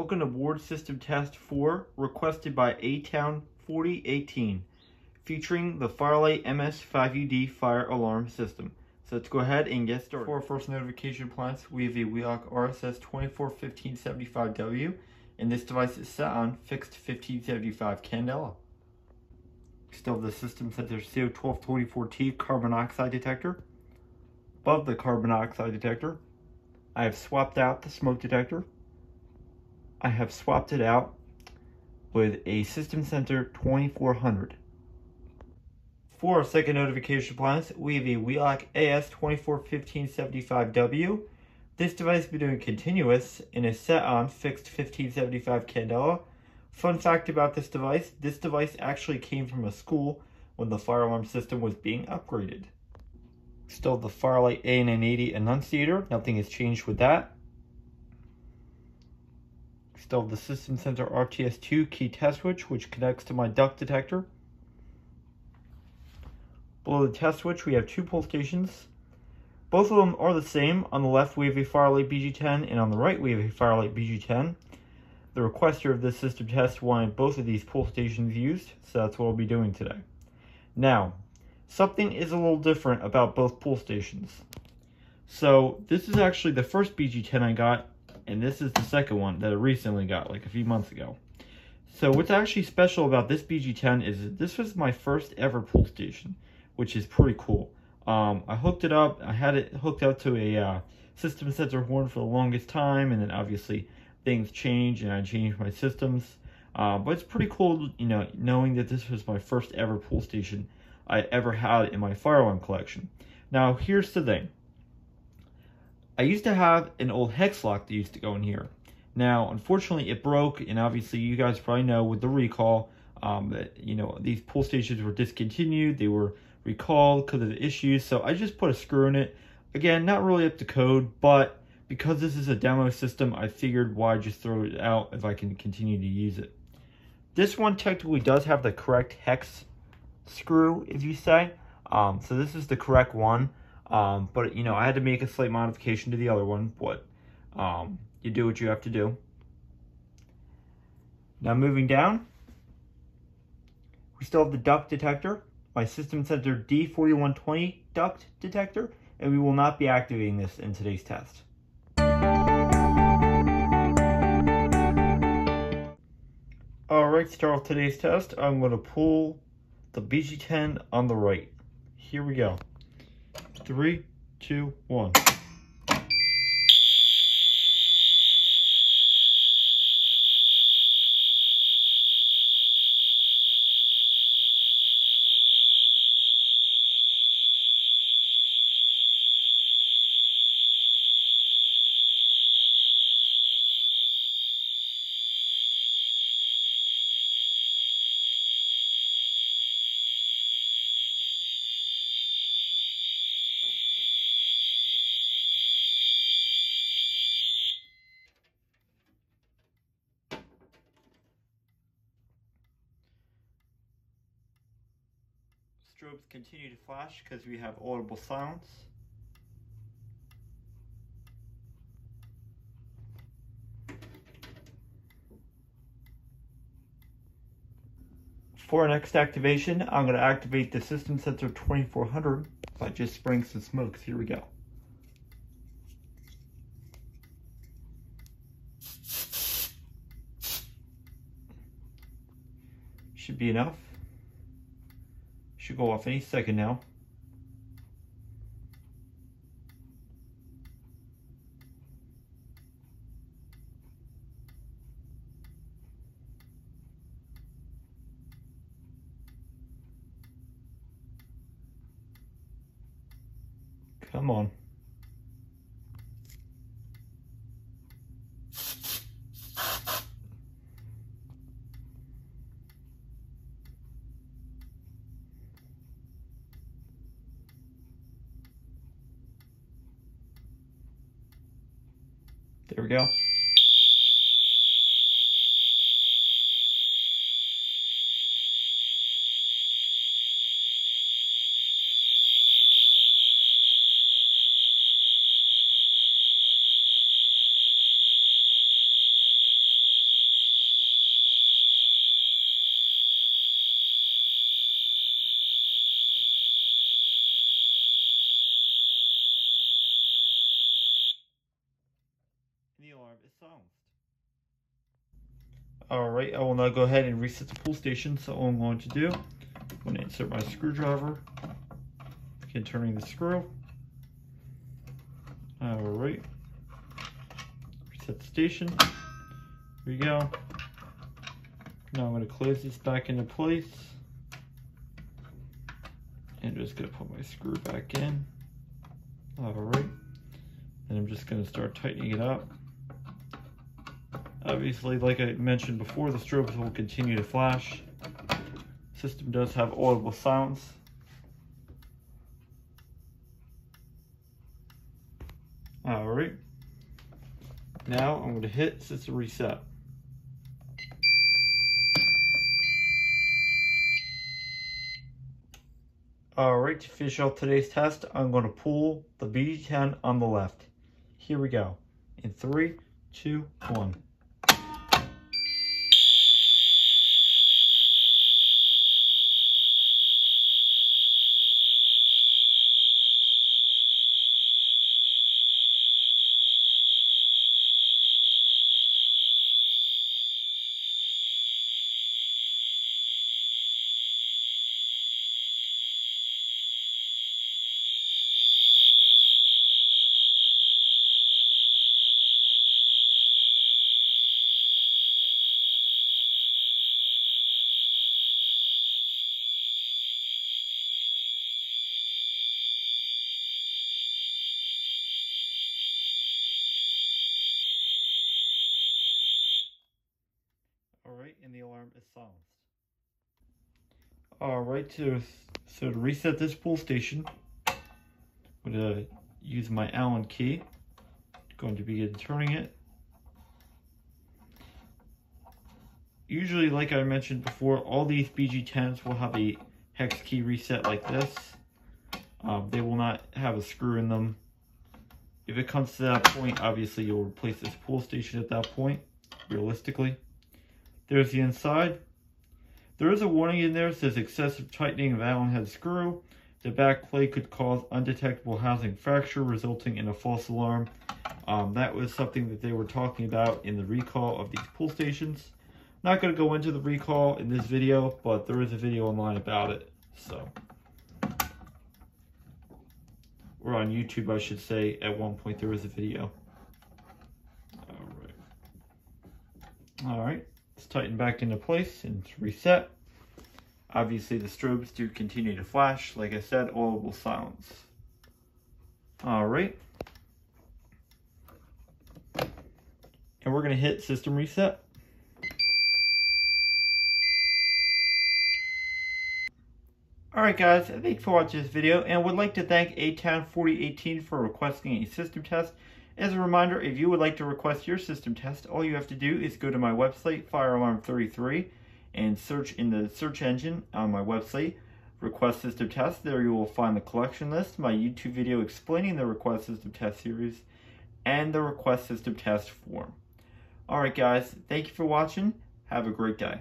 Welcome to Board System Test 4, requested by A-Town 4018, featuring the Fire-Lite MS-5UD Fire Alarm System. So let's go ahead and get started. For our first notification appliance, we have a Wheelock RSS 241575W, and this device is set on fixed 1575 candela. Next up, the System Sensor CO1224T carbon dioxide detector. Above the carbon dioxide detector, I have swapped out the smoke detector. I have swapped it out with a System Sensor 2400. For our second notification appliance, we have a Wheelock AS241575W. This device will be doing continuous and is set on fixed 1575 candela. Fun fact about this device actually came from a school when the fire alarm system was being upgraded. Still the Fire-Lite A980 enunciator, nothing has changed with that. Still the System Sensor RTS2 key test switch, which connects to my duct detector. Below the test switch, we have two pull stations. Both of them are the same. On the left, we have a Fire-Lite BG-10, and on the right, we have a Fire-Lite BG-10. The requester of this system test wanted both of these pull stations used, so that's what we'll be doing today. Now, something is a little different about both pull stations. So, this is actually the first BG-10 I got, and this is the second one that I recently got, like a few months ago. So what's actually special about this BG-10 is this was my first ever pull station, which is pretty cool. I hooked it up. I had it hooked up to a system sensor horn for the longest time, and then obviously things change, and I changed my systems. But it's pretty cool, you know, knowing that this was my first ever pull station I ever had in my fire alarm collection. Now here's the thing. I used to have an old hex lock that used to go in here. Now, unfortunately, it broke, and obviously, you guys probably know with the recall that these pull stations were discontinued. They were recalled because of the issues. So I just put a screw in it. Again, not really up to code, but because this is a demo system, I figured why just throw it out if I can continue to use it. This one technically does have the correct hex screw, if you say. So this is the correct one. But I had to make a slight modification to the other one, but you do what you have to do. Now moving down, we still have the duct detector, my System Sensor D4120 duct detector, and we will not be activating this in today's test. Alright, to start off today's test, I'm going to pull the BG-10 on the right. Here we go. 3, 2, 1. Strobes continue to flash because we have audible silence. For our next activation, I'm going to activate the System Sensor 2400 by just spraying some smokes. Here we go. Should be enough. Should go off any second now. Come on. There we go. alarm is silenced. Alright, I will now go ahead and reset the pull station. So all I'm going to do, I'm going to insert my screwdriver, begin turning the screw. Alright, reset the station. Here we go. Now I'm going to close this back into place. And just going to put my screw back in. Alright. And I'm just going to start tightening it up. Obviously, like I mentioned before, the strobes will continue to flash. System does have audible sounds. Alright. Now I'm going to hit system reset. Alright, to finish off today's test, I'm going to pull the BG-10 on the left. Here we go. In 3, 2, 1. And the alarm is silenced. Alright, so to reset this pull station, I'm going to use my Allen key. I'm going to begin turning it. Usually, like I mentioned before, all these BG-10s will have a hex key reset like this. They will not have a screw in them. If it comes to that point, obviously you'll replace this pull station at that point, realistically. There's the inside. There is a warning in there that says excessive tightening of Allen head screw. The back plate could cause undetectable housing fracture, resulting in a false alarm. That was something that they were talking about in the recall of these pull stations. I'm not going to go into the recall in this video, but there is a video online about it. So, or on YouTube, I should say. At one point, there was a video. All right. Let's tighten back into place and reset. Obviously the strobes do continue to flash. Like I said, audible silence. Alright. And we're going to hit system reset. Alright guys, thanks for watching this video, and would like to thank A-Town 4018 for requesting a system test. As a reminder, if you would like to request your system test, all you have to do is go to my website, Fire Alarm 33, and search in the search engine on my website, request system test. There you will find the collection list, my YouTube video explaining the request system test series, and the request system test form. Alright guys, thank you for watching. Have a great day.